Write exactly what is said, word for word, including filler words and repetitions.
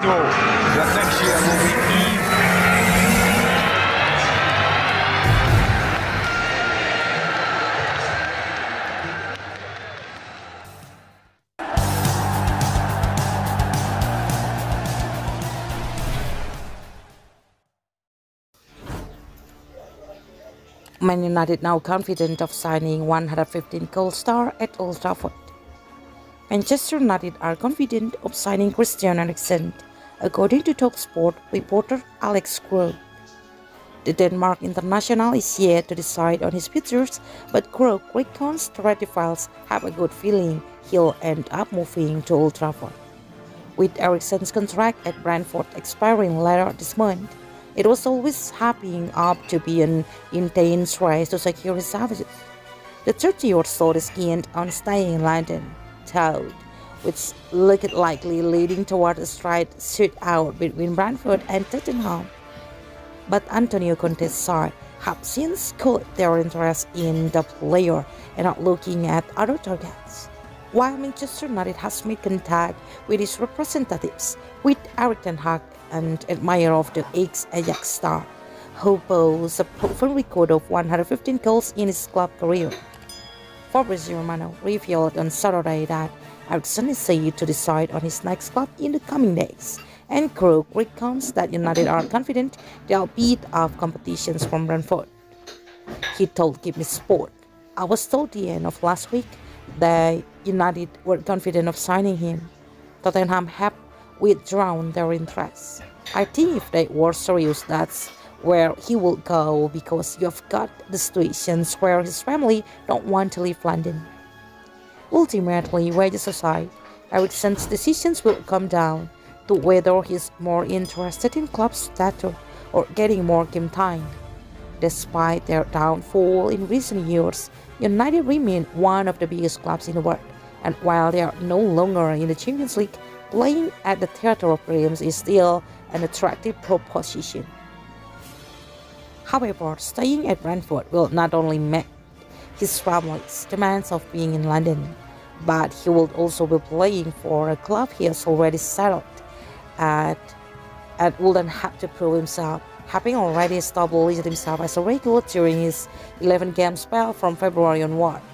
No, that next year will be even. Man United now confident of signing one hundred fifteen goal star at Old Trafford. Manchester United are confident of signing Christian Eriksen, according to Talksport reporter Alex Kroh. The Denmark international is yet to decide on his futures, but Kroh reckons the Red Devils have a good feeling he'll end up moving to Old Trafford. With Eriksen's contract at Brentford expiring later this month, it was always happening up to be an intense race to secure his services. The thirty-year-old is keen on staying in London, though, which looked likely leading toward a straight shootout between Brentford and Tottenham. But Antonio Conte's side have since caught their interest in the player and are looking at other targets, while Manchester United has made contact with his representatives, with Erik ten Hag, an admirer of the ex-Ajax star, who boasts a proven record of one hundred fifteen goals in his club career. Fabrizio Romano revealed on Saturday that Eriksen is set to decide on his next club in the coming days, and Kroh recounts that United are confident they'll beat off competitions from Brentford. He told GIVEMESPORT, "I was told the end of last week that United were confident of signing him. Tottenham have withdrawn their interest. I think if they were serious, that's where he will go, because you've got the situations where his family don't want to leave London." Ultimately, wages aside, Eriksen's decisions will come down to whether he's more interested in club status or getting more game time. Despite their downfall in recent years, United remain one of the biggest clubs in the world, and while they are no longer in the Champions League, playing at the Theatre of Dreams is still an attractive proposition. However, staying at Brentford will not only meet his family's demands of being in London, but he will also be playing for a club he has already settled at and wouldn't have to prove himself, having already established himself as a regular during his eleven-game spell from February onward.